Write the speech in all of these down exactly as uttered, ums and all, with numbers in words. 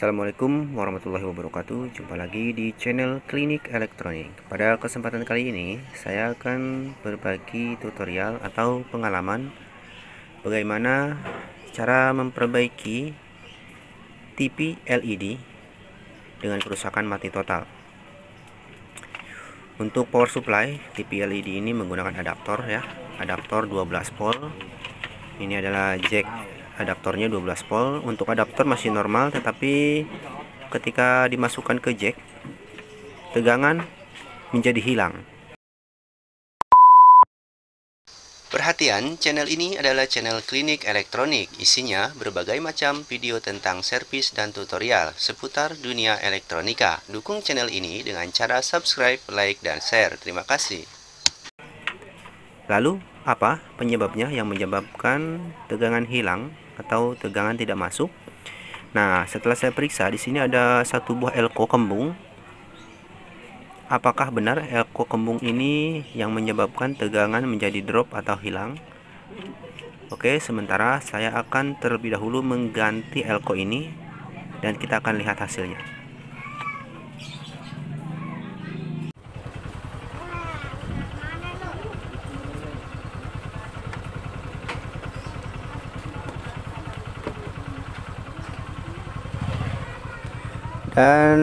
Assalamualaikum warahmatullahi wabarakatuh. Jumpa lagi di channel Klinik Elektronik. Pada kesempatan kali ini saya akan berbagi tutorial atau pengalaman bagaimana cara memperbaiki T V L E D dengan kerusakan mati total. Untuk power supply T V L E D ini menggunakan adaptor ya, adaptor dua belas volt. Ini adalah jack adaptornya dua belas volt. Untuk adaptor masih normal, tetapi ketika dimasukkan ke jack, tegangan menjadi hilang. Perhatian, channel ini adalah channel Klinik Elektronik. Isinya berbagai macam video tentang servis dan tutorial seputar dunia elektronika. Dukung channel ini dengan cara subscribe, like, dan share. Terima kasih. Lalu, apa penyebabnya yang menyebabkan tegangan hilang atau tegangan tidak masuk? Nah, setelah saya periksa, di sini ada satu buah elko kembung. Apakah benar elko kembung ini yang menyebabkan tegangan menjadi drop atau hilang? Oke, sementara saya akan terlebih dahulu mengganti elko ini dan kita akan lihat hasilnya. Dan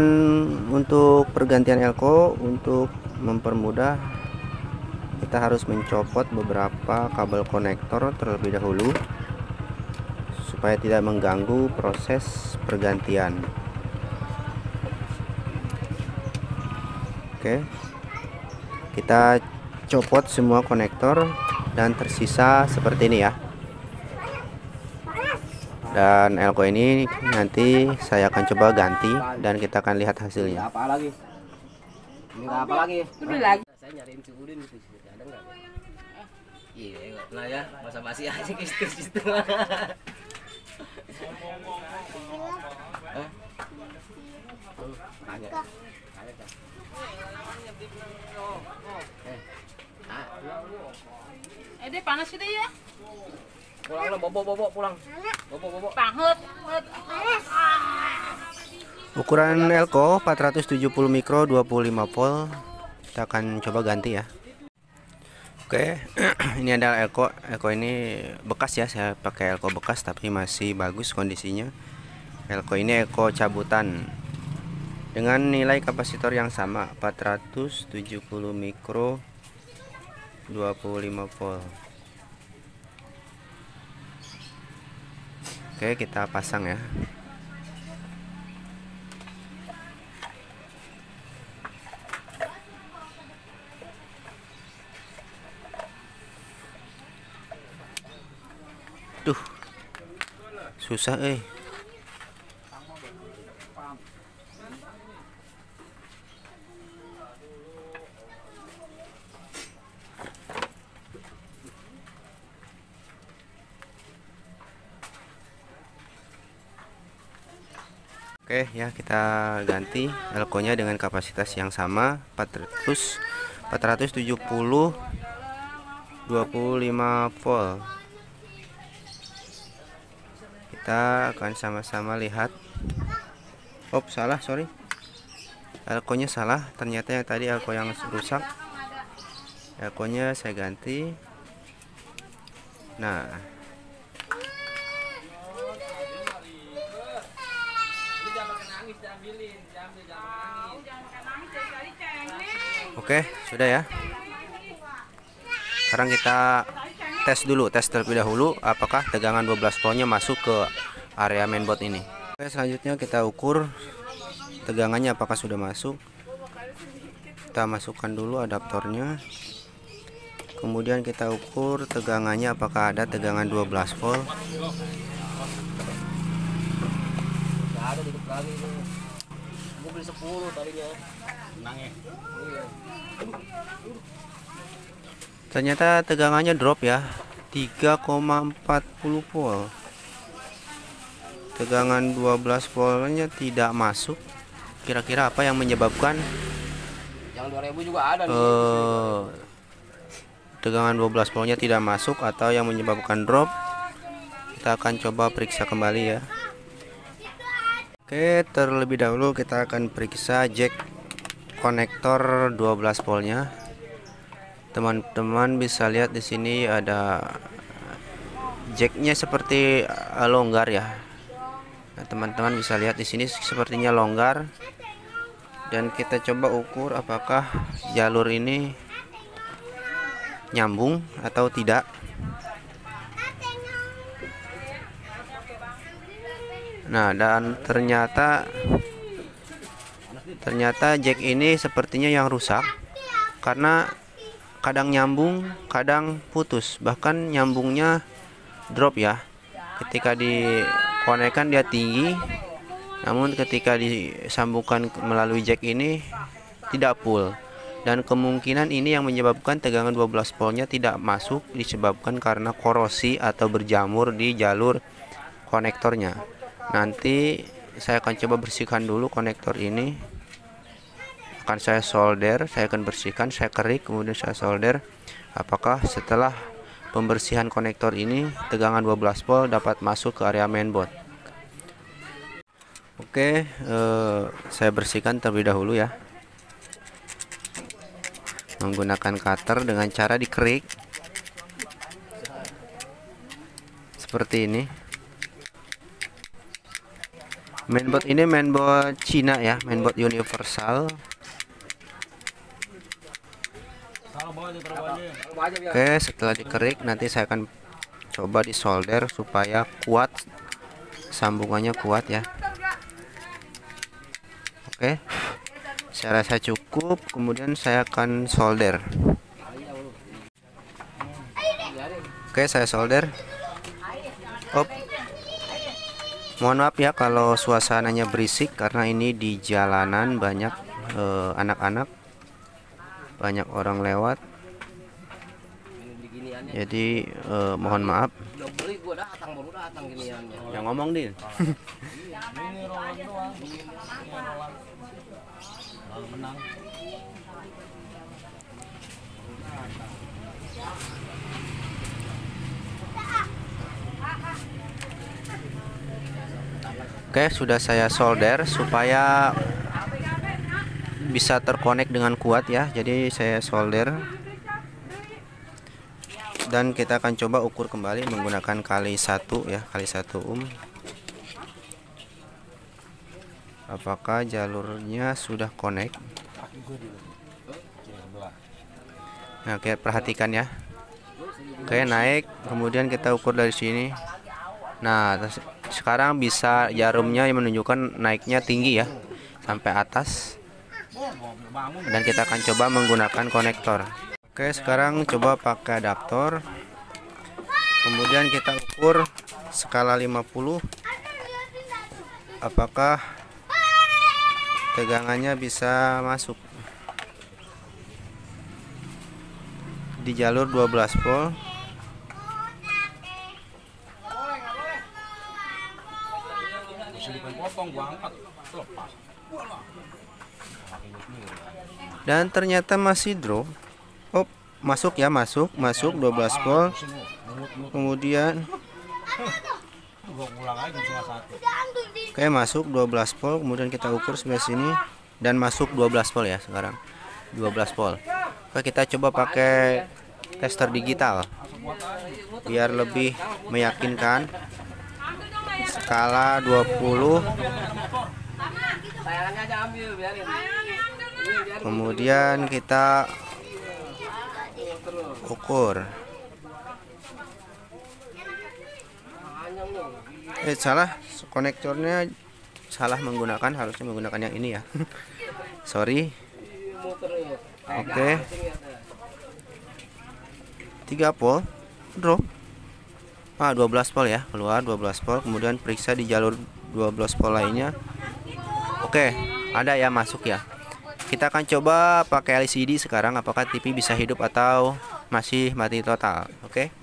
untuk pergantian elko, untuk mempermudah kita harus mencopot beberapa kabel konektor terlebih dahulu supaya tidak mengganggu proses pergantian. Oke, kita copot semua konektor dan tersisa seperti ini ya. Dan elko ini nanti saya akan coba ganti dan kita akan lihat hasilnya. Apa lagi? Ini apa lagi? Udah lagi. Saya nyariin si Udin gitu, ada enggak? Iya, nah ya, basa-basi aja ke situ-situ. Hah? Ada. Ada enggak? Eh. Ah. Eh, deh panas itu ya. Pulang, bobo, bobo, pulang. Bobo, bobo. Ukuran elko empat ratus tujuh puluh mikro dua puluh lima volt. Kita akan coba ganti ya. Oke, ini ada elko. Elko ini bekas ya, saya pakai elko bekas tapi masih bagus kondisinya. Elko ini elko cabutan dengan nilai kapasitor yang sama, empat ratus tujuh puluh mikro dua puluh lima volt. Oke, kita pasang ya. Duh, susah eh. Oke ya, kita ganti elkonya dengan kapasitas yang sama, empat ratus tujuh puluh dua puluh lima volt. Kita akan sama-sama lihat. Op, salah, sorry. Elkonya salah. Ternyata yang tadi elko yang rusak. Elkonya saya ganti. Nah, oke, sudah ya. Sekarang kita tes dulu, tes terlebih dahulu apakah tegangan dua belas voltnya masuk ke area mainboard ini. Oke, selanjutnya kita ukur tegangannya apakah sudah masuk. Kita masukkan dulu adaptornya. Kemudian kita ukur tegangannya apakah ada tegangan dua belas volt. Ada di kepalanya itu. Mau beli sepuluh tadinya. Menang ya. Ternyata tegangannya drop ya. tiga koma empat nol volt. Tegangan dua belas voltnya tidak masuk. Kira-kira apa yang menyebabkan? Yang dua ribu juga ada nih. Eh, tegangan dua belas voltnya tidak masuk atau yang menyebabkan drop? Kita akan coba periksa kembali ya. Oke, terlebih dahulu kita akan periksa jack konektor dua belas voltnya. Teman-teman bisa lihat di sini ada jacknya seperti longgar ya. Nah, teman-teman bisa lihat di sini sepertinya longgar. Dan kita coba ukur apakah jalur ini nyambung atau tidak. Nah, dan ternyata ternyata jack ini sepertinya yang rusak karena kadang nyambung, kadang putus, bahkan nyambungnya drop ya. Ketika dikonekkan dia tinggi, namun ketika disambungkan melalui jack ini tidak full. Dan kemungkinan ini yang menyebabkan tegangan dua belas voltnya tidak masuk disebabkan karena korosi atau berjamur di jalur konektornya. Nanti saya akan coba bersihkan dulu konektor ini. Akan saya solder, saya akan bersihkan, saya kerik, kemudian saya solder. Apakah setelah pembersihan konektor ini tegangan dua belas volt dapat masuk ke area mainboard? Oke, eh, saya bersihkan terlebih dahulu ya. Menggunakan cutter dengan cara dikerik seperti ini. Mainboard ini mainboard Cina ya, mainboard universal. Oke, setelah dikerik nanti saya akan coba disolder supaya kuat, sambungannya kuat ya. Oke, saya rasa cukup, kemudian saya akan solder. Oke, saya solder. Op. Mohon maaf ya kalau suasananya berisik karena ini di jalanan, banyak anak-anak, eh, banyak orang lewat. Jadi eh, mohon maaf. Yang ngomong Din. Oke, sudah saya solder supaya bisa terkonek dengan kuat ya. Jadi saya solder dan kita akan coba ukur kembali menggunakan kali satu ya, kali satu ohm. Apakah jalurnya sudah connect? Nah, oke, perhatikan ya. Oke, naik, kemudian kita ukur dari sini. Nah, sekarang bisa jarumnya yang menunjukkan naiknya tinggi ya, sampai atas. Dan kita akan coba menggunakan konektor. Oke, sekarang coba pakai adaptor. Kemudian kita ukur skala lima puluh. Apakah tegangannya bisa masuk di jalur dua belas volt. Dan ternyata masih drop. Oh, masuk ya, masuk, masuk dua belas volt. Kemudian oke, masuk dua belas volt, kemudian kita ukur sebelah sini dan masuk dua belas volt ya sekarang. dua belas volt. Oke, kita coba pakai tester digital biar lebih meyakinkan. Skala dua puluh. Kemudian kita ukur. Eh, salah, konektornya salah menggunakan, harusnya menggunakan yang ini ya. Sorry. Oke, tiga volt drop. Ah, dua belas volt ya, keluar dua belas volt. Kemudian periksa di jalur dua belas volt lainnya. Oke, ada ya, masuk ya. Kita akan coba pakai L C D sekarang, apakah T V bisa hidup atau masih mati total. Oke.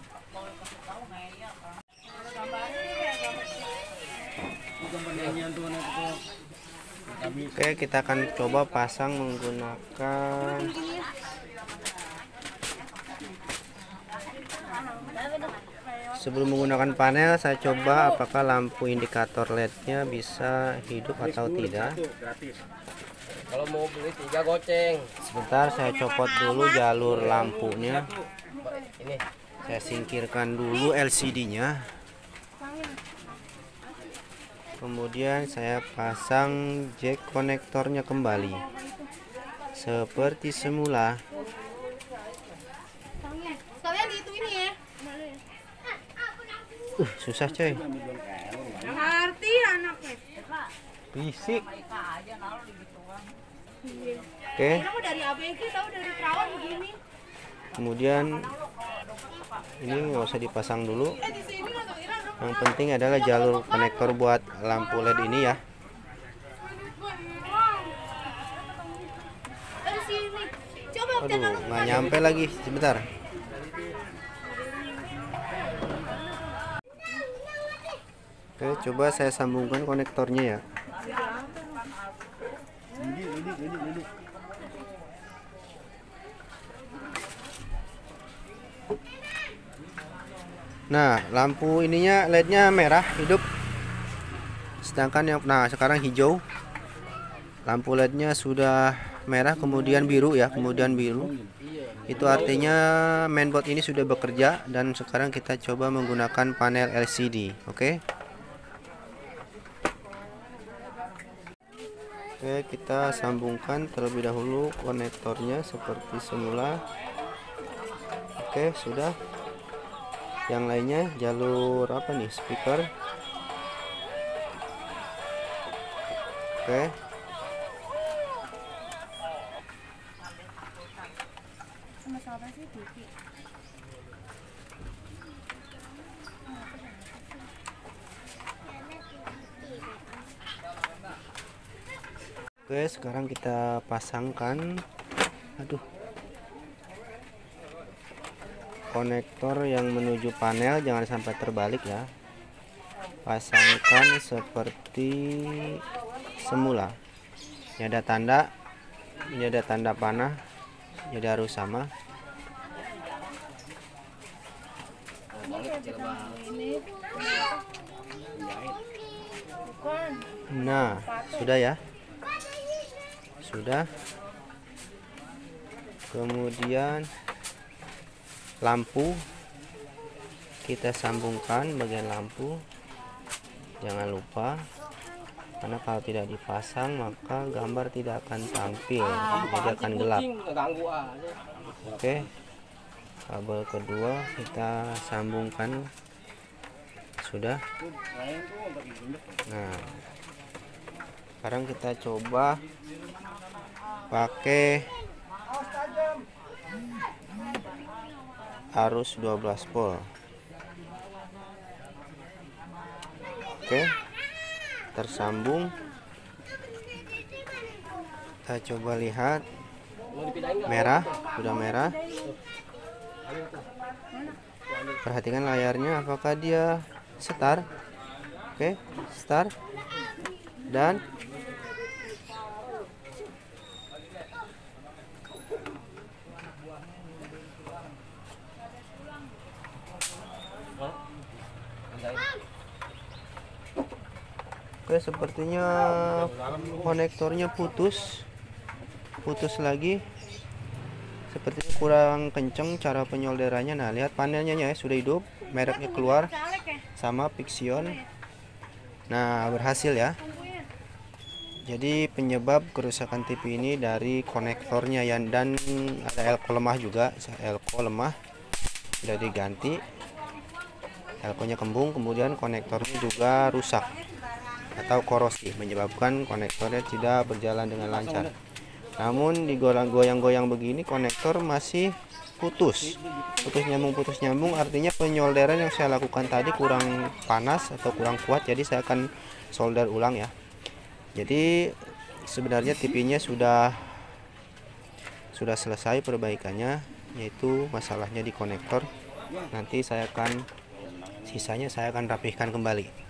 Oke, kita akan coba pasang menggunakan Sebelum menggunakan panel, saya coba apakah lampu indikator L E D-nya bisa hidup atau tidak. Kalau mau beli tiga goceng. Sebentar, saya copot dulu jalur lampunya. Saya singkirkan dulu L C D-nya. Kemudian saya pasang jack konektornya kembali seperti semula. Uh, susah coy. Ngerti anaknya. Bisik. Oke. Kemudian ini nggak usah dipasang dulu. Yang penting adalah jalur konektor buat lampu L E D ini ya. Aduh, nggak nyampe lagi, sebentar. Oke, coba saya sambungkan konektornya ya. Nah, lampu ininya L E D-nya merah hidup. Sedangkan yang nah sekarang hijau. Lampu L E D-nya sudah merah kemudian biru ya, kemudian biru. Itu artinya mainboard ini sudah bekerja dan sekarang kita coba menggunakan panel L C D, oke? Oke, kita sambungkan terlebih dahulu konektornya seperti semula. Oke, sudah. Yang lainnya jalur apa nih, speaker. Oke, Oke sekarang kita pasangkan, aduh, konektor yang menuju panel, jangan sampai terbalik ya. Pasangkan seperti semula. Ini ada tanda, ini ada tanda panah, jadi harus sama. Nah, sudah ya, sudah. Kemudian lampu kita sambungkan, bagian lampu jangan lupa, karena kalau tidak dipasang maka gambar tidak akan tampil, jadi akan gelap. Oke, kabel kedua kita sambungkan, sudah. Nah, sekarang kita coba pakai arus dua belas volt. Oke, tersambung. Kita coba lihat, merah, sudah merah. Perhatikan layarnya, apakah dia start. Oke, start. Dan oke, sepertinya konektornya putus, putus lagi. Sepertinya kurang kenceng cara penyolderannya. Nah, lihat panelnya ya, sudah hidup, mereknya keluar, sama Pixion. Nah, berhasil ya. Jadi penyebab kerusakan T V ini dari konektornya ya, dan ada elko lemah juga, elko lemah sudah diganti, elkonya kembung, kemudian konektornya juga rusak atau korosi, menyebabkan konektornya tidak berjalan dengan lancar. Namun di goyang-goyang begini konektor masih putus, putus nyambung, putus nyambung, artinya penyolderan yang saya lakukan tadi kurang panas atau kurang kuat, jadi saya akan solder ulang ya. Jadi sebenarnya T V-nya sudah sudah selesai perbaikannya, yaitu masalahnya di konektor. Nanti saya akan, sisanya saya akan rapihkan kembali.